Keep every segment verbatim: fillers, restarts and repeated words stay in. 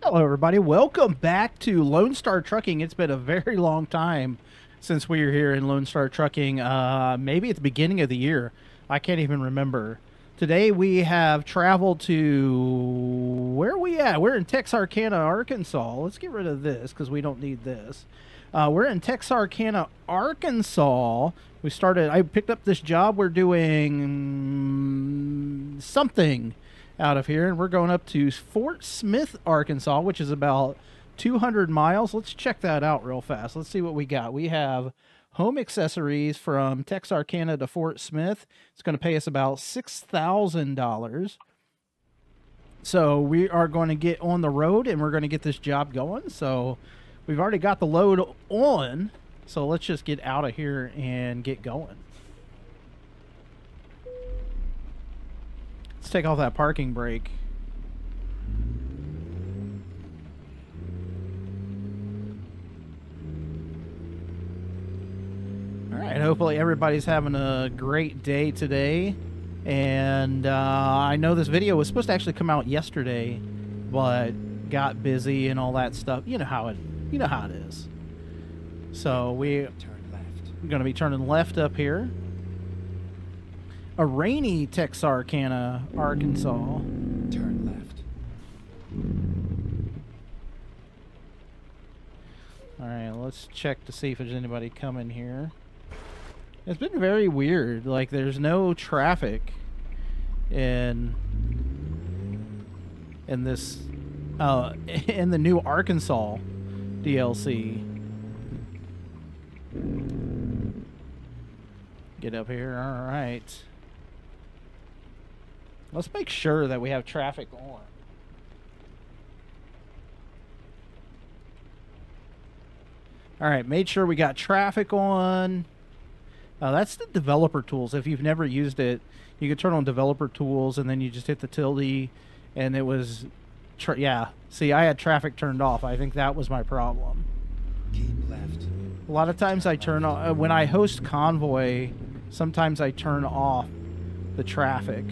Hello, everybody. Welcome back to Lone Star Trucking. It's been a very long time since we were here in Lone Star Trucking. Uh, maybe at the beginning of the year. I can't even remember. Today we have traveled to... Where are we at? We're in Texarkana, Arkansas. Let's get rid of this because we don't need this. Uh, we're in Texarkana, Arkansas. We started... I picked up this job. We're doing something out of here, and we're going up to Fort Smith, Arkansas, which is about two hundred miles. Let's check that out real fast. Let's see what we got. We have home accessories from Texarkana to Fort Smith. It's going to pay us about six thousand dollars. So we are going to get on the road, and we're going to get this job going. So we've already got the load on, so let's just get out of here and get going. Let's take off that parking brake. All right, hopefully everybody's having a great day today. And uh, I know this video was supposed to actually come out yesterday, but got busy and all that stuff. You know how it, you know how it is. So we're going to be turning left up here. A rainy Texarkana, Arkansas. Turn left. All right, let's check to see if there's anybody coming here. It's been very weird. Like, there's no traffic in in this uh, in the new Arkansas D L C. Get up here. All right. Let's make sure that we have traffic on. All right, made sure we got traffic on. Uh, that's the developer tools. If you've never used it, you could turn on developer tools, and then you just hit the tilde, and it was... Tra yeah, see, I had traffic turned off. I think that was my problem. Keep left. A lot of times I turn on... Uh, when I host Convoy, sometimes I turn off the traffic.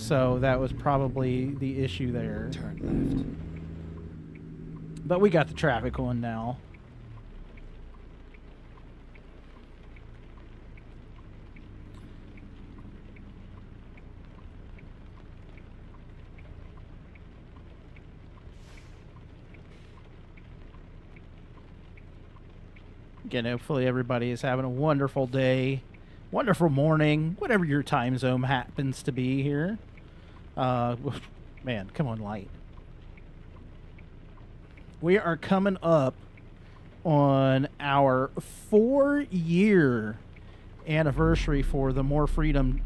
So that was probably the issue there. Turn left. But we got the traffic on now. Again, hopefully everybody is having a wonderful day, wonderful morning, whatever your time zone happens to be here. Uh, man, come on, light. We are coming up on our four-year anniversary for the More Freedom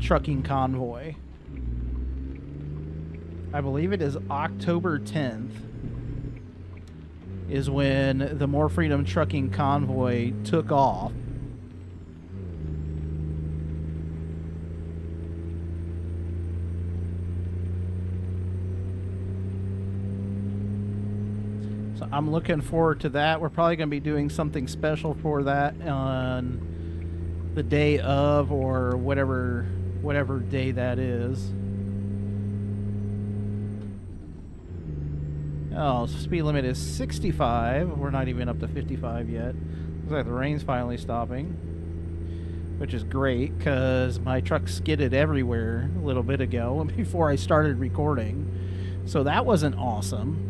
Trucking Convoy. I believe it is October tenth is when the More Freedom Trucking Convoy took off. I'm looking forward to that. We're probably going to be doing something special for that on the day of, or whatever whatever day that is. Oh, speed limit is sixty-five. We're not even up to fifty-five yet. Looks like the rain's finally stopping, which is great because my truck skidded everywhere a little bit ago before I started recording. So that wasn't awesome.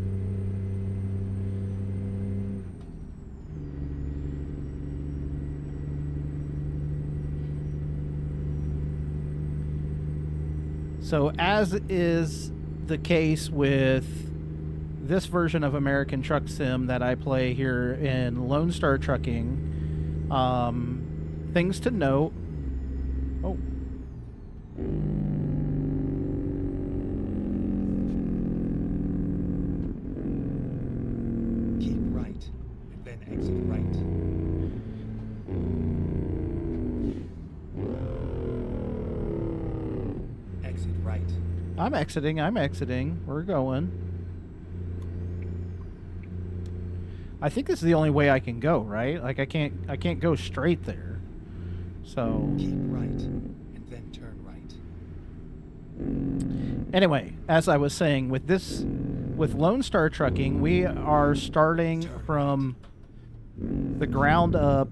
So as is the case with this version of American Truck Sim that I play here in Lone Star Trucking, um, things to note. Oh. Keep right and then exit right. I'm exiting, I'm exiting. We're going. I think this is the only way I can go, right? Like I can't I can't go straight there. So keep right and then turn right. Anyway, as I was saying, with this with Lone Star Trucking, we are starting from the ground up,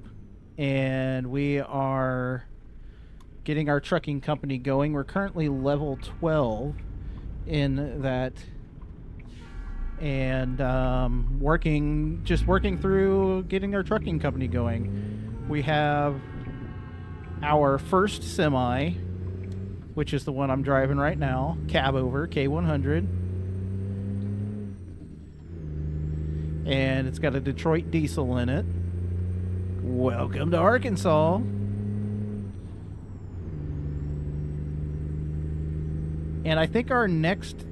and we are getting our trucking company going. We're currently level twelve in that, and um, working, just working through getting our trucking company going. We have our first semi, which is the one I'm driving right now, Cab Over K one hundred. And it's got a Detroit diesel in it. Welcome to Arkansas. And I think our next,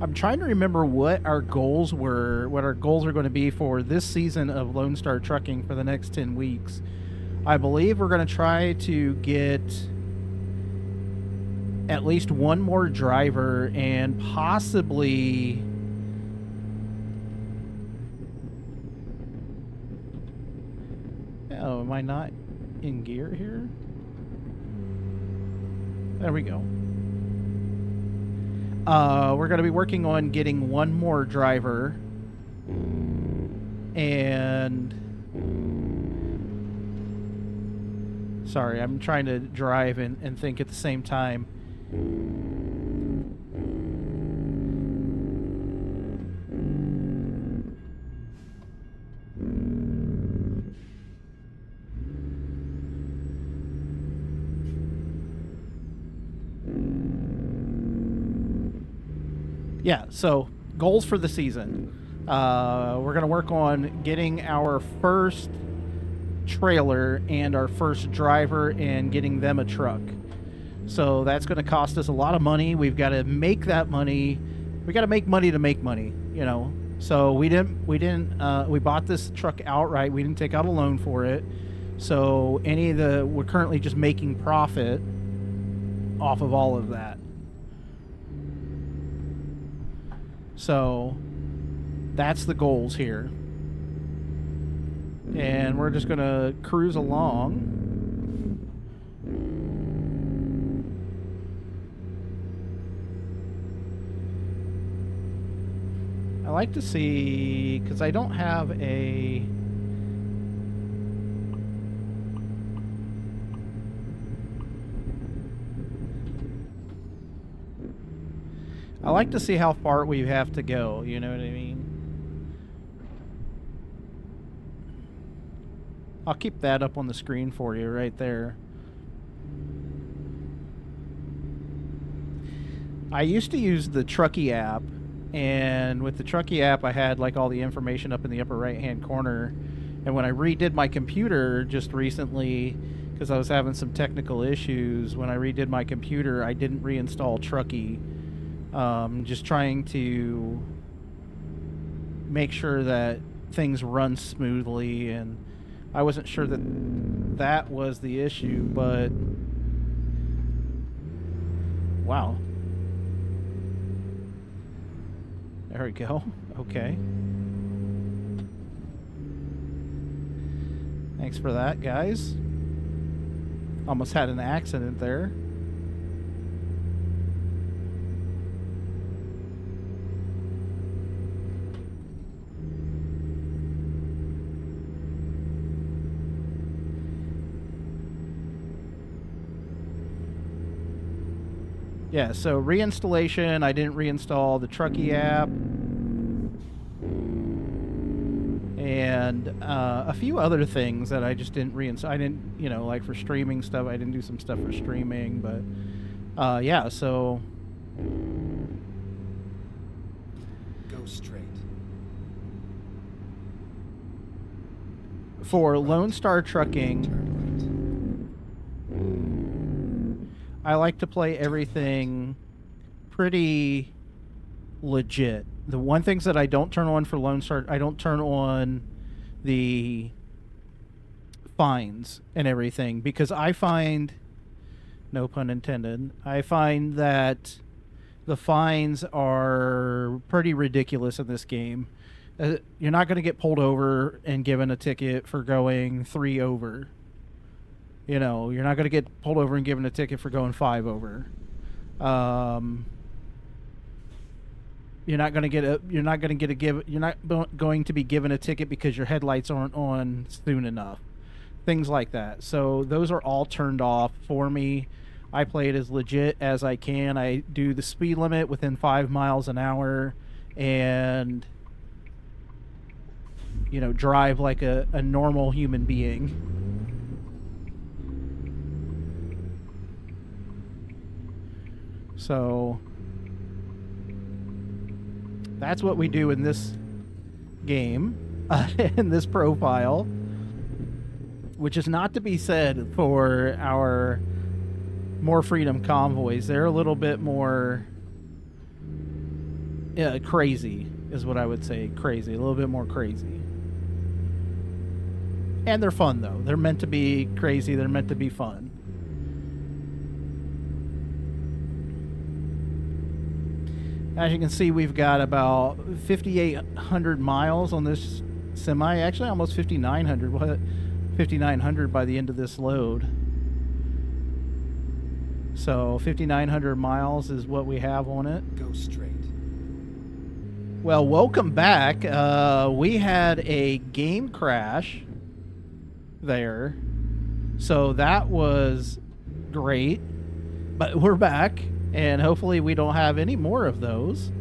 I'm trying to remember what our goals were, what our goals are going to be for this season of Lone Star Trucking for the next ten weeks. I believe we're going to try to get at least one more driver and possibly oh, am I not in gear here? There we go. Uh, we're going to be working on getting one more driver, and sorry, I'm trying to drive and, and think at the same time. Yeah, so goals for the season. Uh, we're going to work on getting our first trailer and our first driver and getting them a truck. So that's going to cost us a lot of money. We've got to make that money. We got to make money to make money, you know. So we didn't, we didn't, uh, we bought this truck outright. We didn't take out a loan for it. So any of the, we're currently just making profit off of all of that. So that's the goals here. And we're just going to cruise along. I like to see, because I don't have a... I like to see how far we have to go, you know what I mean? I'll keep that up on the screen for you right there. I used to use the Trucky app, and with the Trucky app I had like all the information up in the upper right hand corner, and when I redid my computer just recently, because I was having some technical issues, when I redid my computer I didn't reinstall Trucky. Um, just trying to make sure that things run smoothly, and I wasn't sure that that was the issue, but wow. There we go. Okay. Thanks for that, guys. Almost had an accident there. Yeah, so reinstallation, I didn't reinstall the Trucky app. And uh, a few other things that I just didn't reinstall. I didn't, you know, like for streaming stuff, I didn't do some stuff for streaming, but uh, yeah, so. Go straight. For Lone Star Trucking, I like to play everything pretty legit. The one things that I don't turn on for Lone Star, I don't turn on the fines and everything, because I find, no pun intended, I find that the fines are pretty ridiculous in this game. Uh, you're not going to get pulled over and given a ticket for going three over. You know, you're not going to get pulled over and given a ticket for going five over. Um, You're not going to get a. You're not going to get a give. You're not going to be given a ticket because your headlights aren't on soon enough. Things like that. So those are all turned off for me. I play it as legit as I can. I do the speed limit within five miles an hour, and you know, drive like a, a normal human being. So that's what we do in this game, uh, in this profile, which is not to be said for our More Freedom convoys. They're a little bit more uh, crazy, is what I would say. Crazy, a little bit more crazy. And they're fun, though. They're meant to be crazy. They're meant to be fun. As you can see, we've got about fifty-eight hundred miles on this semi. Actually, almost fifty-nine hundred. What? fifty-nine hundred by the end of this load. So fifty-nine hundred miles is what we have on it. Go straight. Well, welcome back. Uh, we had a game crash there. So that was great. But we're back. And hopefully we don't have any more of those.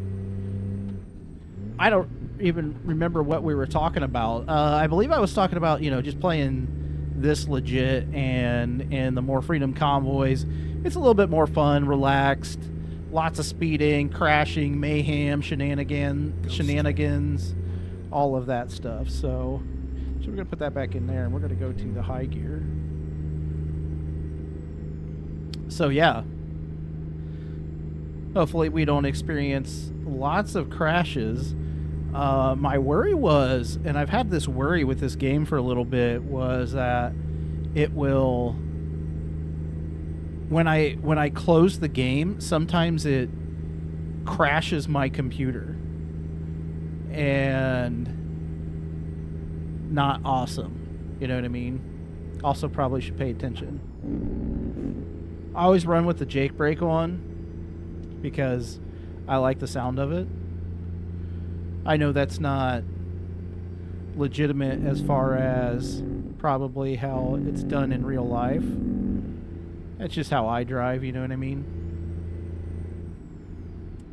I don't even remember what we were talking about. Uh, I believe I was talking about, you know, just playing this legit and, and the More Freedom convoys. It's a little bit more fun, relaxed, lots of speeding, crashing, mayhem, shenanigans, shenanigans, all of that stuff. So, so we're going to put that back in there, and we're going to go to the high gear. So, yeah. Hopefully we don't experience lots of crashes. Uh, my worry was, and I've had this worry with this game for a little bit, was that it will, when I when I close the game, sometimes it crashes my computer, and not awesome. You know what I mean? Also, probably should pay attention. I always run with the Jake Brake on, because I like the sound of it. I know that's not legitimate as far as probably how it's done in real life. That's just how I drive, you know what I mean?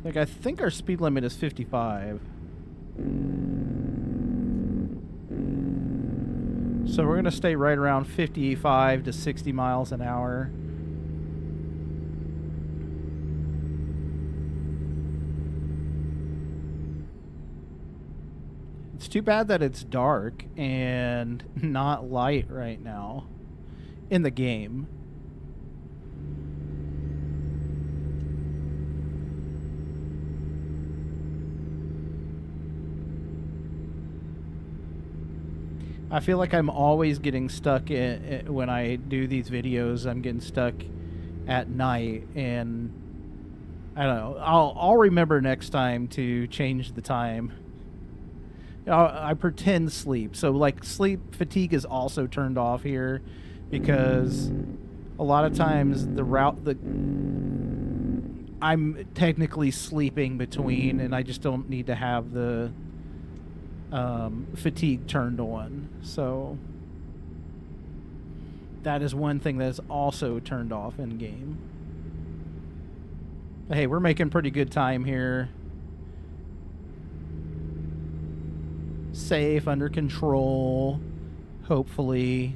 Like, I think our speed limit is fifty-five. So we're gonna stay right around fifty-five to sixty miles an hour. It's too bad that it's dark and not light right now in the game. I feel like I'm always getting stuck in, in, when I do these videos, I'm getting stuck at night, and I don't know. I'll, I'll remember next time to change the time. I pretend sleep, so like sleep fatigue is also turned off here, because a lot of times the route that I'm technically sleeping between, and I just don't need to have the um, fatigue turned on. So that is one thing that is also turned off in game. But hey, we're making pretty good time here. Safe, under control, hopefully.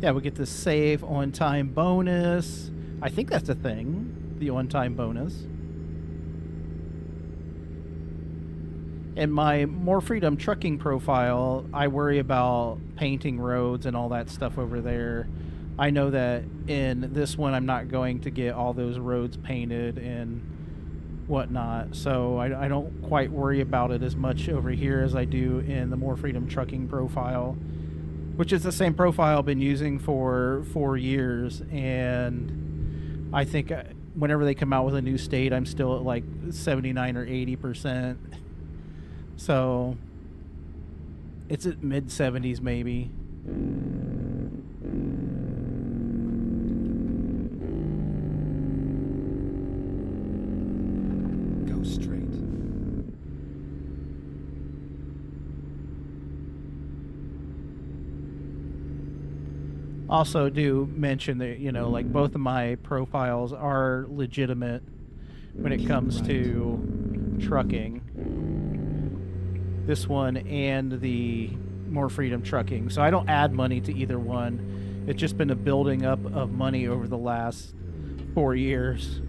Yeah, we get the save on-time bonus. I think that's a thing, the on-time bonus. In my More Freedom Trucking profile, I worry about painting roads and all that stuff over there. I know that in this one, I'm not going to get all those roads painted and whatnot, so I, I don't quite worry about it as much over here as I do in the More Freedom Trucking profile. which is the same profile I've been using for four years. And I think whenever they come out with a new state, I'm still at like seventy-nine or eighty percent. So it's at mid seventies maybe. Also do mention that, you know, like both of my profiles are legitimate when it comes to trucking. This one and the More Freedom Trucking. So I don't add money to either one. It's just been a building up of money over the last four years.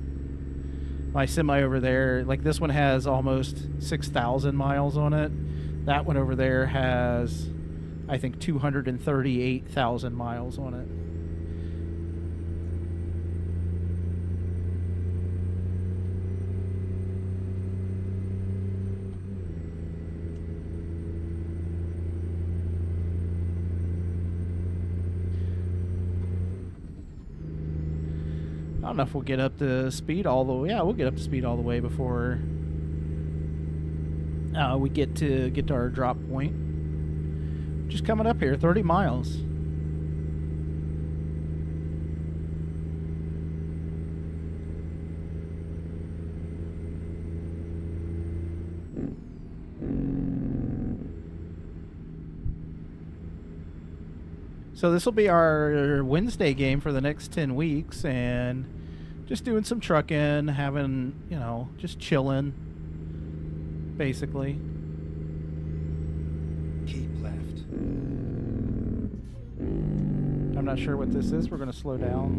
My semi over there, like this one has almost six thousand miles on it. That one over there has, I think, two hundred thirty-eight thousand miles on it. I don't know if we'll get up to speed all the way. Yeah, we'll get up to speed all the way before uh, we get to get to our drop point. Just coming up here, thirty miles. So this will be our Wednesday game for the next ten weeks, and just doing some trucking, having, you know, just chilling, basically. Not sure what this is. We're going to slow down.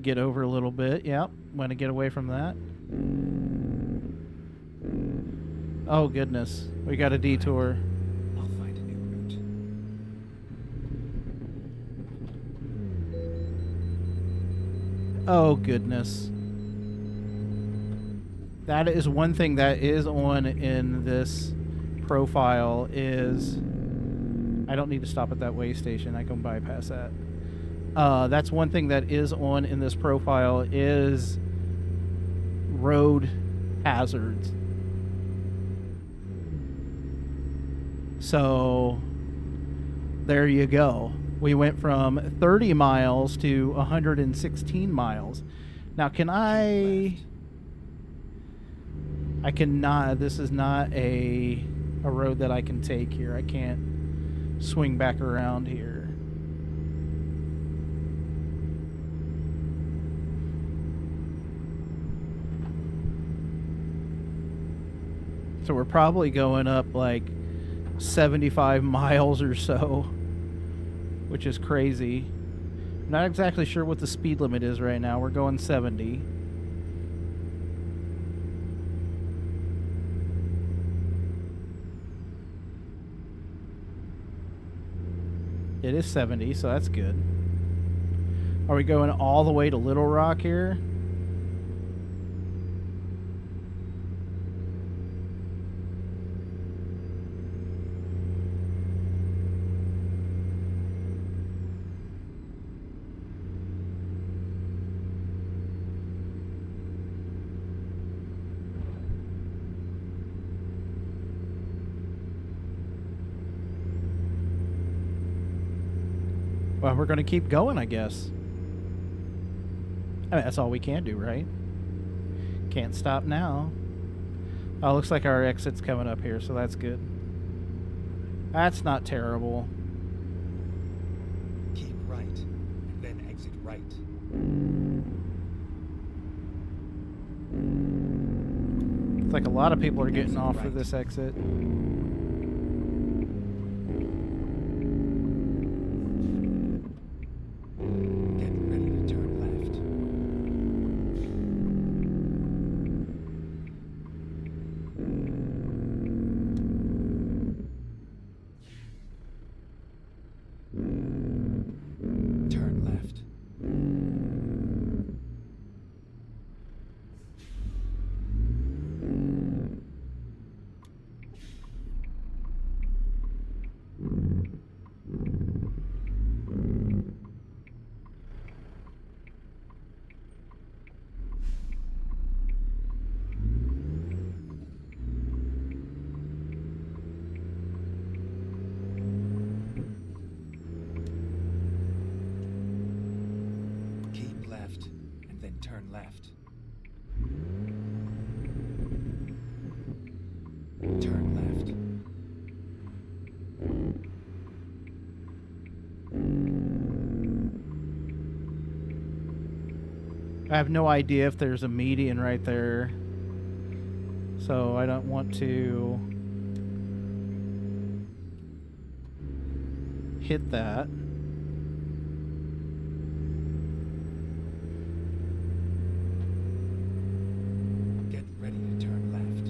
Get over a little bit. Yep. Want to get away from that. Oh, goodness. We got a detour. I'll find a new route. Oh, goodness. That is one thing that is on in this profile is I don't need to stop at that way station. I can bypass that. Uh, that's one thing that is on in this profile is road hazards. So there you go. We went from thirty miles to one hundred sixteen miles. Now, can I... I cannot, this is not a, a road that I can take here. I can't swing back around here. So we're probably going up like seventy-five miles or so, which is crazy. I'm not exactly sure what the speed limit is right now. We're going seventy. It is seventy, so that's good. Are we going all the way to Little Rock here? Well, we're going to keep going, I guess. I mean, that's all we can do, right? Can't stop now. Oh, looks like our exit's coming up here, so that's good. That's not terrible. Keep right, and then exit right. It's like a lot of people are getting off of this exit. turn left. Turn left. I have no idea if there's a median right there, so I don't want to hit that. Get ready to turn left.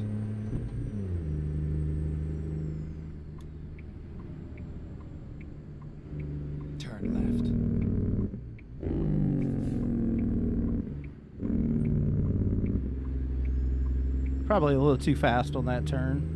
Turn left. Probably a little too fast on that turn.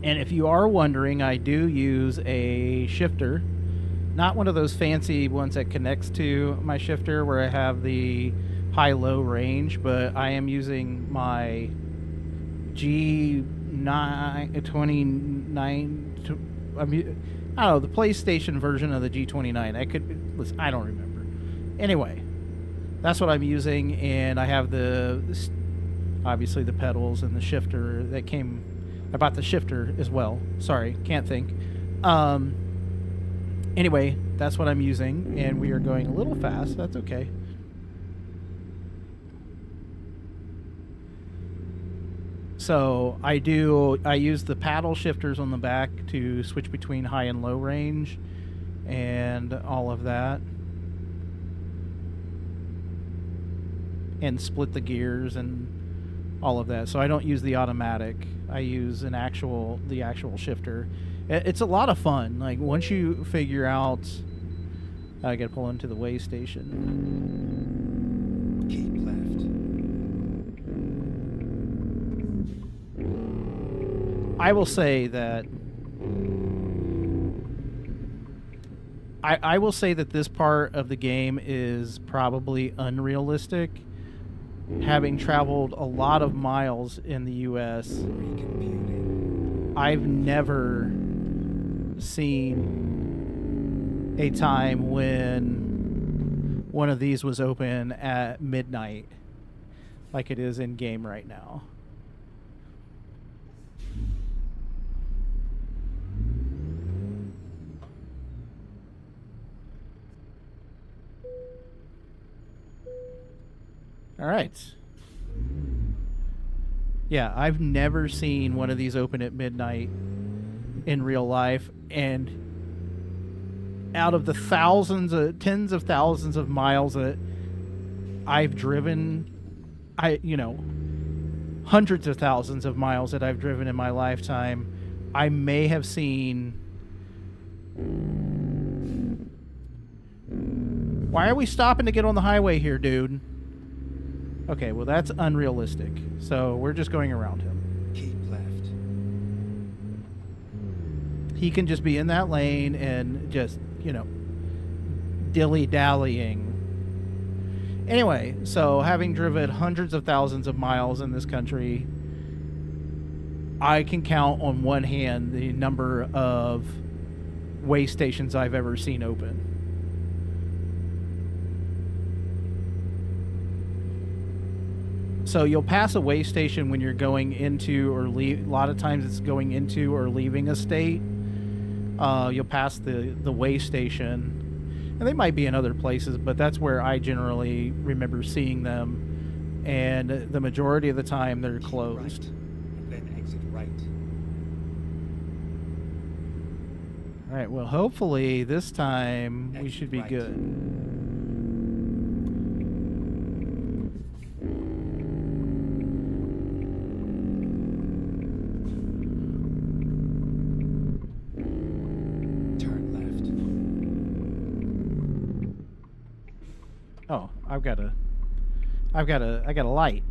And if you are wondering, I do use a shifter, not one of those fancy ones that connects to my shifter where I have the high-low range, but I am using my G nine twenty-nine, I'm, I don't know, the PlayStation version of the G twenty-nine. I could, listen, I don't remember. Anyway, that's what I'm using, and I have the, obviously the pedals and the shifter that came... I bought the shifter as well. Sorry, can't think. Um, anyway, that's what I'm using, and we are going a little fast. That's okay. So I do. I use the paddle shifters on the back to switch between high and low range, and all of that, and split the gears and all of that. So I don't use the automatic. I use an actual the actual shifter. It's a lot of fun. Like, once you figure out, I gotta pull into the weigh station. Keep left. I will say that I I will say that this part of the game is probably unrealistic, having traveled a lot of miles in the U S I've never seen a time when one of these was open at midnight like it is in game right now. All right. Yeah, I've never seen one of these open at midnight in real life, and out of the thousands of tens of thousands of miles that I've driven, I you know, hundreds of thousands of miles that I've driven in my lifetime, I may have seen... Why are we stopping to get on the highway here, dude? Okay, well, that's unrealistic. So we're just going around him. Keep left. He can just be in that lane and just, you know, dilly-dallying. Anyway, so having driven hundreds of thousands of miles in this country, I can count on one hand the number of weigh stations I've ever seen open. So you'll pass a weigh station when you're going into or leave. A lot of times it's going into or leaving a state. Uh, you'll pass the, the weigh station. And they might be in other places, but that's where I generally remember seeing them. And the majority of the time they're closed. Keep right, and then exit right. All right, well, hopefully this time exit we should be right. Good. I've got a, I've got a, I got a light.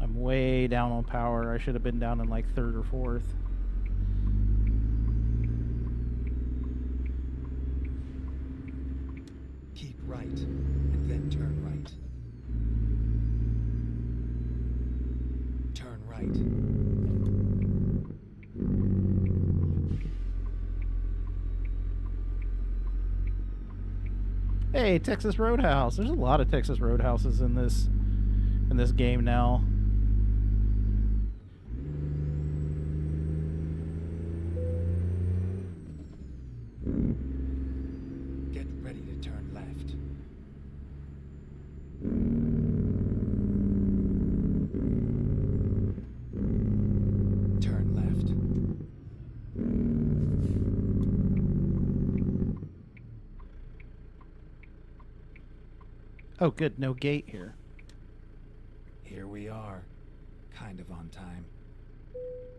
I'm way down on power. I should have been down in like third or fourth. Keep right and then turn right. Turn right. Hey, Texas Roadhouse. There's a lot of Texas Roadhouses in this in this game now. Get ready to turn left. Turn left. Oh, good. No gate here. Here we are. Kind of on time.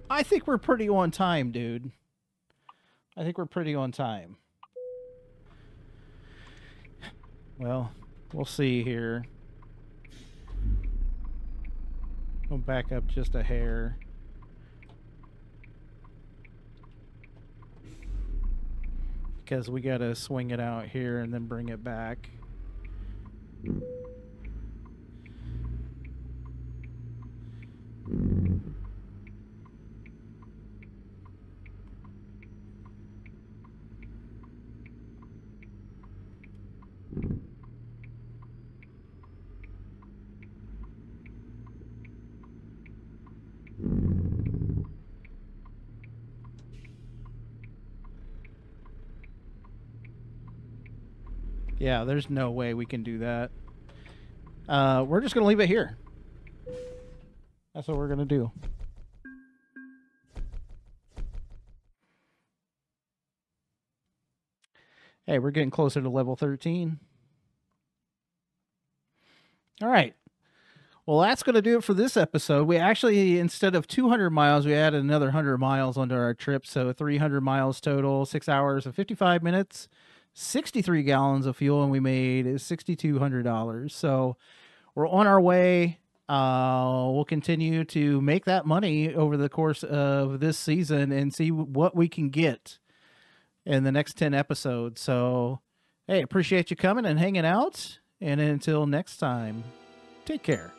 I think we're pretty on time, dude. I think we're pretty on time. Well, we'll see here. We'll back up just a hair. Because we got to swing it out here and then bring it back. Yeah, there's no way we can do that. Uh, we're just going to leave it here. That's what we're going to do. Hey, we're getting closer to level thirteen. All right. Well, that's going to do it for this episode. We actually, instead of two hundred miles, we added another one hundred miles onto our trip. So three hundred miles total, six hours and fifty-five minutes. sixty-three gallons of fuel, and we made six thousand two hundred dollars. So we're on our way. Uh, we'll continue to make that money over the course of this season and see what we can get in the next ten episodes. So, hey, appreciate you coming and hanging out. And until next time, take care.